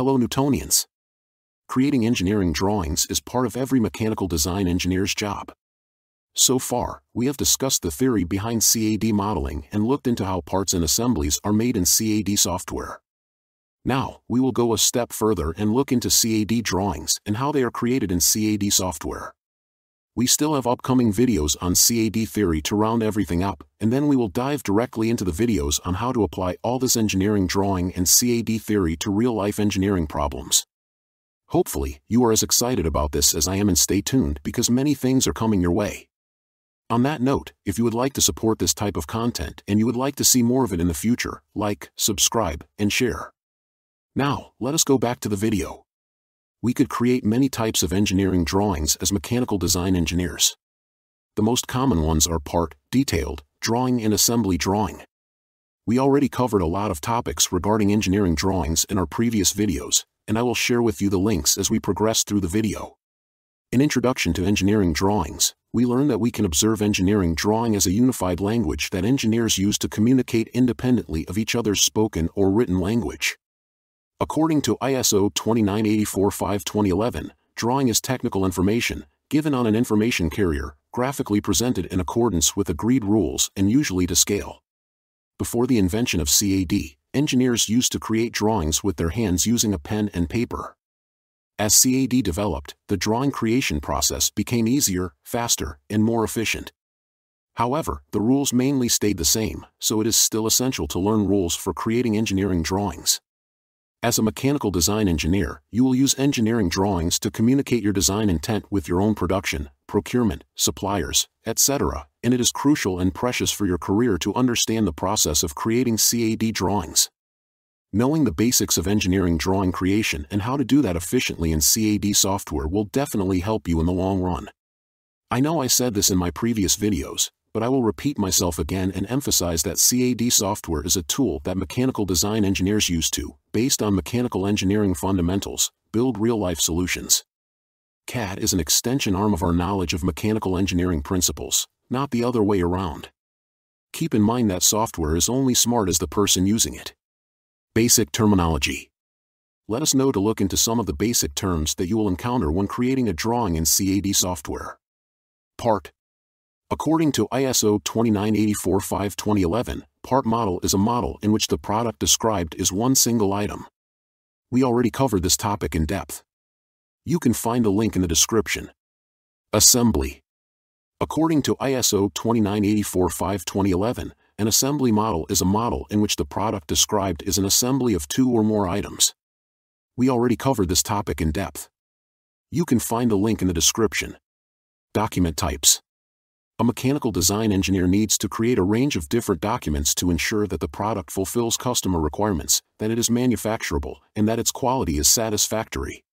Hello Newtonians! Creating engineering drawings is part of every mechanical design engineer's job. So far, we have discussed the theory behind CAD modeling and looked into how parts and assemblies are made in CAD software. Now, we will go a step further and look into CAD drawings and how they are created in CAD software. We still have upcoming videos on CAD theory to round everything up, and then we will dive directly into the videos on how to apply all this engineering drawing and CAD theory to real-life engineering problems. Hopefully, you are as excited about this as I am, and stay tuned because many things are coming your way. On that note, if you would like to support this type of content and you would like to see more of it in the future, like, subscribe, and share. Now, let us go back to the video. We could create many types of engineering drawings as mechanical design engineers. The most common ones are part, detailed, drawing and assembly drawing. We already covered a lot of topics regarding engineering drawings in our previous videos, and I will share with you the links as we progress through the video. In Introduction to Engineering Drawings, we learned that we can observe engineering drawing as a unified language that engineers use to communicate independently of each other's spoken or written language. According to ISO 2984-5-2011, drawing is technical information given on an information carrier, graphically presented in accordance with agreed rules and usually to scale. Before the invention of CAD, engineers used to create drawings with their hands using a pen and paper. As CAD developed, the drawing creation process became easier, faster, and more efficient. However, the rules mainly stayed the same, so it is still essential to learn rules for creating engineering drawings. As a mechanical design engineer, you will use engineering drawings to communicate your design intent with your own production, procurement, suppliers, etc., and it is crucial and precious for your career to understand the process of creating CAD drawings. Knowing the basics of engineering drawing creation and how to do that efficiently in CAD software will definitely help you in the long run. I know I said this in my previous videos, but I will repeat myself again and emphasize that CAD software is a tool that mechanical design engineers use to, based on mechanical engineering fundamentals, build real-life solutions. CAD is an extension arm of our knowledge of mechanical engineering principles, not the other way around. Keep in mind that software is only smart as the person using it. Basic terminology. Let us know to look into some of the basic terms that you will encounter when creating a drawing in CAD software. Part. According to ISO 2984-5-2011, part model is a model in which the product described is one single item. We already covered this topic in depth. You can find the link in the description. Assembly. According to ISO 2984-5-2011, an assembly model is a model in which the product described is an assembly of two or more items. We already covered this topic in depth. You can find the link in the description. Document types. A mechanical design engineer needs to create a range of different documents to ensure that the product fulfills customer requirements, that it is manufacturable, and that its quality is satisfactory.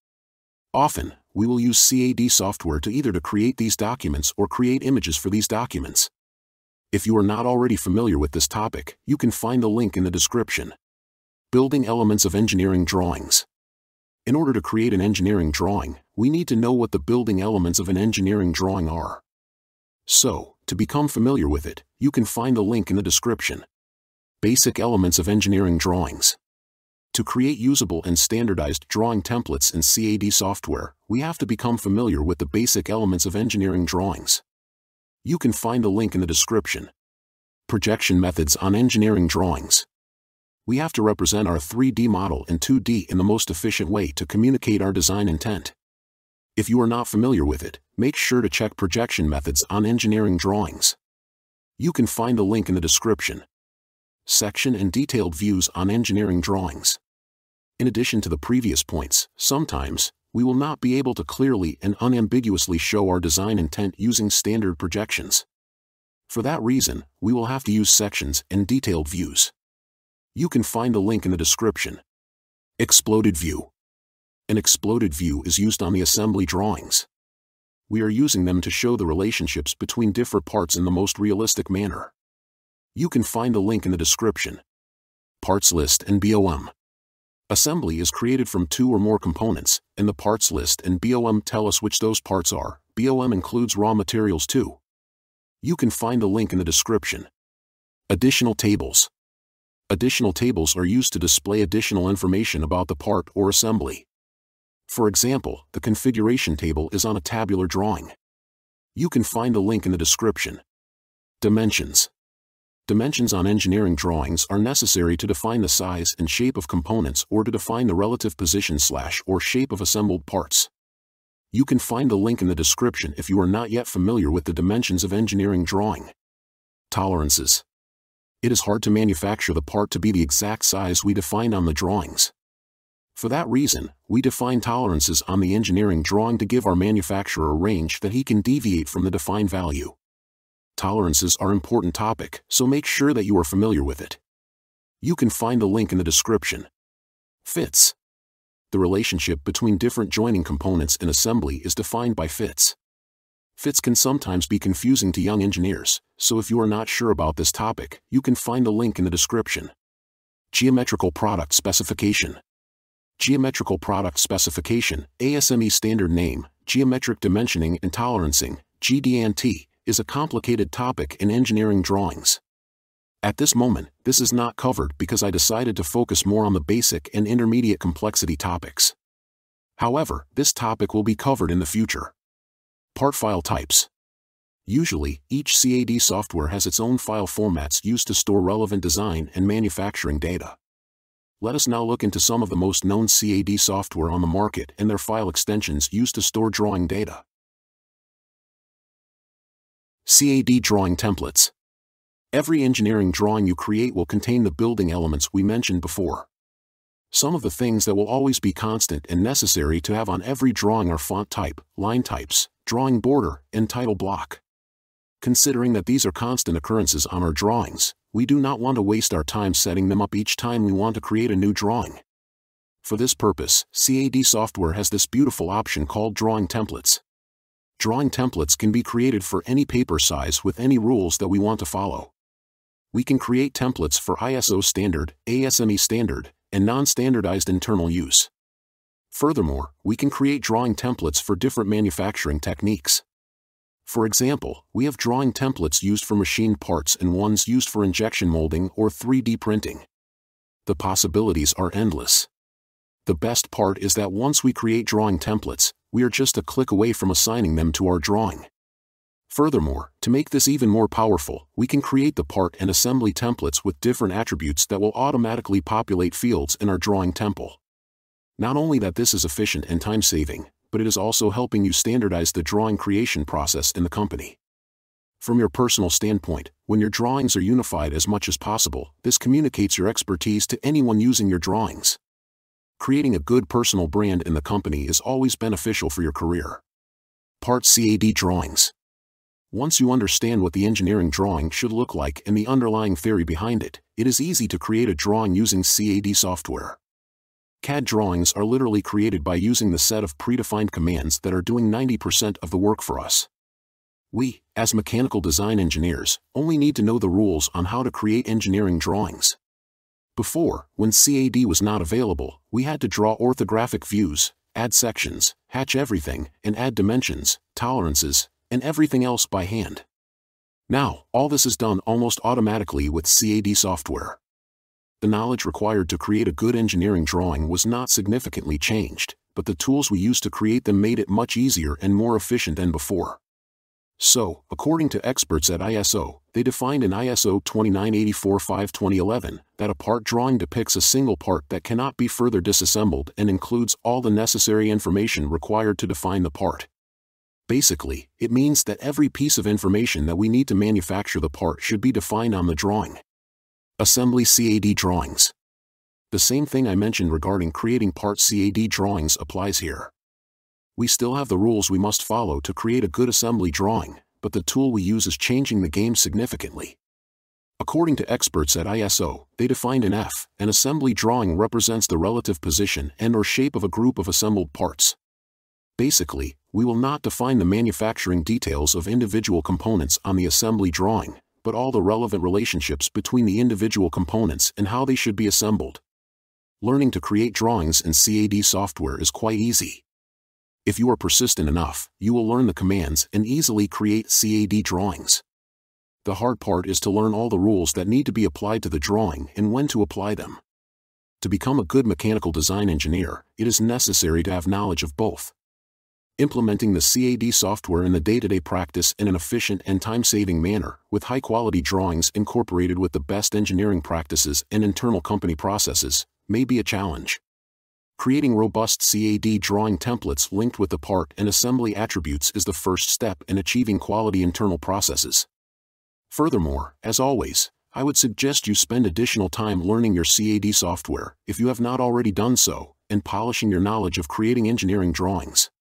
Often, we will use CAD software to either create these documents or create images for these documents. If you are not already familiar with this topic, you can find the link in the description. Building elements of engineering drawings. In order to create an engineering drawing, we need to know what the building elements of an engineering drawing are. So, to become familiar with it, you can find the link in the description. Basic elements of engineering drawings. To create usable and standardized drawing templates in CAD software, we have to become familiar with the basic elements of engineering drawings. You can find the link in the description. Projection methods on engineering drawings. We have to represent our 3D model in 2D in the most efficient way to communicate our design intent. If you are not familiar with it, make sure to check projection methods on engineering drawings. You can find the link in the description. Section and detailed views on engineering drawings. In addition to the previous points, sometimes, we will not be able to clearly and unambiguously show our design intent using standard projections. For that reason, we will have to use sections and detailed views. You can find the link in the description. Exploded view. An exploded view is used on the assembly drawings. We are using them to show the relationships between different parts in the most realistic manner. You can find the link in the description. Parts list and BOM. Assembly is created from two or more components, and the parts list and BOM tell us which those parts are. BOM includes raw materials too. You can find the link in the description. Additional tables. Additional tables are used to display additional information about the part or assembly. For example, the configuration table is on a tabular drawing. You can find the link in the description. Dimensions. Dimensions on engineering drawings are necessary to define the size and shape of components or to define the relative position / or shape of assembled parts. You can find the link in the description if you are not yet familiar with the dimensions of engineering drawing. Tolerances. It is hard to manufacture the part to be the exact size we defined on the drawings. For that reason, we define tolerances on the engineering drawing to give our manufacturer a range that he can deviate from the defined value. Tolerances are an important topic, so make sure that you are familiar with it. You can find the link in the description. Fits. The relationship between different joining components in assembly is defined by fits. Fits can sometimes be confusing to young engineers, so if you are not sure about this topic, you can find the link in the description. Geometrical product specification. Geometrical product specification, ASME standard name, geometric dimensioning and tolerancing, GD&T, is a complicated topic in engineering drawings. At this moment, this is not covered because I decided to focus more on the basic and intermediate complexity topics. However, this topic will be covered in the future. Part file types. Usually, each CAD software has its own file formats used to store relevant design and manufacturing data. Let us now look into some of the most known CAD software on the market and their file extensions used to store drawing data. CAD drawing templates. Every engineering drawing you create will contain the building elements we mentioned before. Some of the things that will always be constant and necessary to have on every drawing are font type, line types, drawing border, and title block. Considering that these are constant occurrences on our drawings, we do not want to waste our time setting them up each time we want to create a new drawing. For this purpose, CAD software has this beautiful option called drawing templates. Drawing templates can be created for any paper size with any rules that we want to follow. We can create templates for ISO standard, ASME standard, and non-standardized internal use. Furthermore, we can create drawing templates for different manufacturing techniques. For example, we have drawing templates used for machined parts and ones used for injection molding or 3D printing. The possibilities are endless. The best part is that once we create drawing templates, we are just a click away from assigning them to our drawing. Furthermore, to make this even more powerful, we can create the part and assembly templates with different attributes that will automatically populate fields in our drawing template. Not only that this is efficient and time-saving, but it is also helping you standardize the drawing creation process in the company. From your personal standpoint, when your drawings are unified as much as possible, this communicates your expertise to anyone using your drawings. Creating a good personal brand in the company is always beneficial for your career. Part CAD drawings. Once you understand what the engineering drawing should look like and the underlying theory behind it, it is easy to create a drawing using CAD software. CAD drawings are literally created by using the set of predefined commands that are doing 90% of the work for us. We, as mechanical design engineers, only need to know the rules on how to create engineering drawings. Before, when CAD was not available, we had to draw orthographic views, add sections, hatch everything, and add dimensions, tolerances, and everything else by hand. Now, all this is done almost automatically with CAD software. The knowledge required to create a good engineering drawing was not significantly changed, but the tools we used to create them made it much easier and more efficient than before. So, according to experts at ISO, they defined in ISO 2984-5-2011 that a part drawing depicts a single part that cannot be further disassembled and includes all the necessary information required to define the part. Basically, it means that every piece of information that we need to manufacture the part should be defined on the drawing. Assembly CAD drawings. The same thing I mentioned regarding creating part CAD drawings applies here. We still have the rules we must follow to create a good assembly drawing, but the tool we use is changing the game significantly. According to experts at ISO, they defined in F, an assembly drawing represents the relative position and/or shape of a group of assembled parts. Basically, we will not define the manufacturing details of individual components on the assembly drawing, but all the relevant relationships between the individual components and how they should be assembled. Learning to create drawings in CAD software is quite easy. If you are persistent enough, you will learn the commands and easily create CAD drawings. The hard part is to learn all the rules that need to be applied to the drawing and when to apply them. To become a good mechanical design engineer, it is necessary to have knowledge of both. Implementing the CAD software in the day-to-day practice in an efficient and time-saving manner, with high-quality drawings incorporated with the best engineering practices and internal company processes, may be a challenge. Creating robust CAD drawing templates linked with the part and assembly attributes is the first step in achieving quality internal processes. Furthermore, as always, I would suggest you spend additional time learning your CAD software, if you have not already done so, and polishing your knowledge of creating engineering drawings.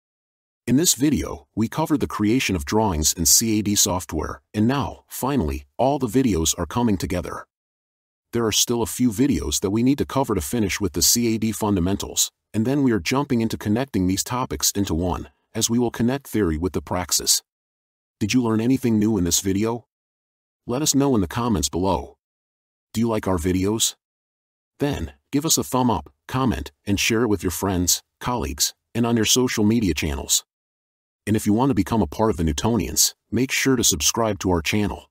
In this video, we covered the creation of drawings in CAD software, and now, finally, all the videos are coming together. There are still a few videos that we need to cover to finish with the CAD fundamentals, and then we are jumping into connecting these topics into one, as we will connect theory with the praxis. Did you learn anything new in this video? Let us know in the comments below. Do you like our videos? Then, give us a thumb up, comment, and share it with your friends, colleagues, and on your social media channels. And if you want to become a part of the Newtonians, make sure to subscribe to our channel.